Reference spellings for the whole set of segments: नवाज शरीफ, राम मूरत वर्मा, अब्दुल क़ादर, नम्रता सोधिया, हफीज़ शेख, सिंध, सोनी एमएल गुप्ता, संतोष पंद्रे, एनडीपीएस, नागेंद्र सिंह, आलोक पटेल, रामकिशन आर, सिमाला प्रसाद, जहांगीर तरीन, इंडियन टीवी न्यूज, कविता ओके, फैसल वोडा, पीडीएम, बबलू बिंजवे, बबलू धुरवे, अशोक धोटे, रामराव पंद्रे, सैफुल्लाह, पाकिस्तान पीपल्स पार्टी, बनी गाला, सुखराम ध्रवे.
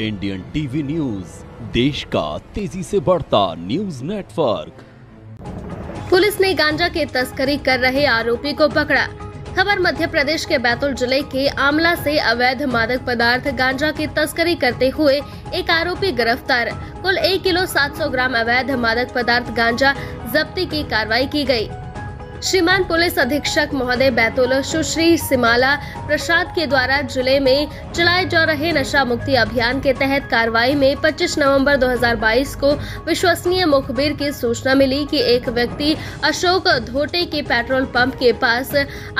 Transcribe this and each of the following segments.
इंडियन टीवी न्यूज, देश का तेजी से बढ़ता न्यूज नेटवर्क। पुलिस ने गांजा की तस्करी कर रहे आरोपी को पकड़ा। खबर मध्य प्रदेश के बैतूल जिले के आमला से अवैध मादक पदार्थ गांजा की तस्करी करते हुए एक आरोपी गिरफ्तार। कुल 1 किलो 700 ग्राम अवैध मादक पदार्थ गांजा जब्ती की कार्रवाई की गई। श्रीमान पुलिस अधीक्षक महोदय बैतूल सुश्री सिमाला प्रसाद के द्वारा जिले में चलाए जा रहे नशा मुक्ति अभियान के तहत कार्रवाई में 25 नवंबर 2022 को विश्वसनीय मुखबिर की सूचना मिली कि एक व्यक्ति अशोक धोटे के पेट्रोल पंप के पास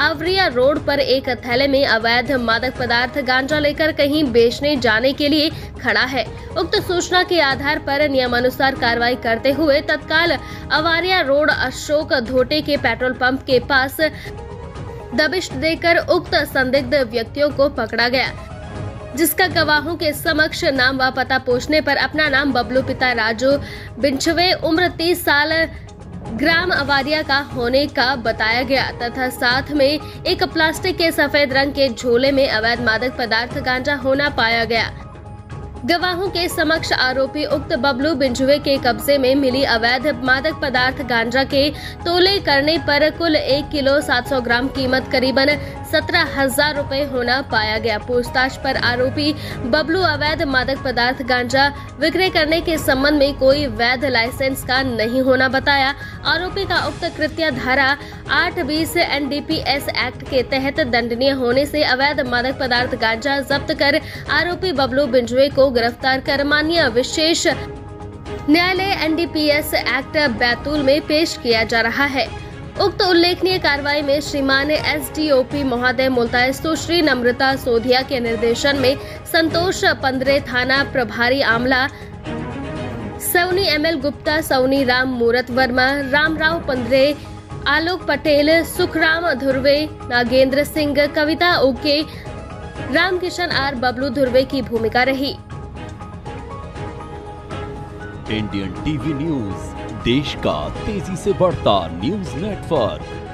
आवरिया रोड पर एक थैले में अवैध मादक पदार्थ गांजा लेकर कहीं बेचने जाने के लिए खड़ा है। उक्त सूचना के आधार पर नियमानुसार कार्रवाई करते हुए तत्काल आवारिया रोड अशोक धोटे के पेट्रोल पंप के पास दबिश देकर उक्त संदिग्ध व्यक्तियों को पकड़ा गया, जिसका गवाहों के समक्ष नाम व पता पूछने पर अपना नाम बबलू पिता राजू बिंजवे उम्र 30 साल ग्राम अवारिया का होने का बताया गया तथा साथ में एक प्लास्टिक के सफेद रंग के झोले में अवैध मादक पदार्थ गांजा होना पाया गया। गवाहों के समक्ष आरोपी उक्त बबलू बिंजवे के कब्जे में मिली अवैध मादक पदार्थ गांजा के तोले करने पर कुल 1 किलो 700 ग्राम कीमत करीबन 17,000 रुपए होना पाया गया। पूछताछ पर आरोपी बबलू अवैध मादक पदार्थ गांजा विक्रय करने के संबंध में कोई वैध लाइसेंस का नहीं होना बताया। आरोपी का उक्त कृत्य धारा 820 एनडीपीएस एक्ट के तहत दंडनीय होने से अवैध मादक पदार्थ गांजा जब्त कर आरोपी बबलू बिंजवे को गिरफ्तार कर माननीय विशेष न्यायालय एनडीपीएस एक्ट बैतूल में पेश किया जा रहा है। उक्त उल्लेखनीय कार्रवाई में श्रीमान एसडीओपी महोदय मुल्ताई सुश्री नम्रता सोधिया के निर्देशन में संतोष पंद्रे थाना प्रभारी आमला, सोनी एमएल गुप्ता, सोनी राम मूरत वर्मा, रामराव पंद्रे, आलोक पटेल, सुखराम ध्रवे, नागेंद्र सिंह, कविता ओके, रामकिशन आर, बबलू धुरवे की भूमिका रही। इंडियन टीवी न्यूज, देश का तेजी से बढ़ता न्यूज नेटवर्क।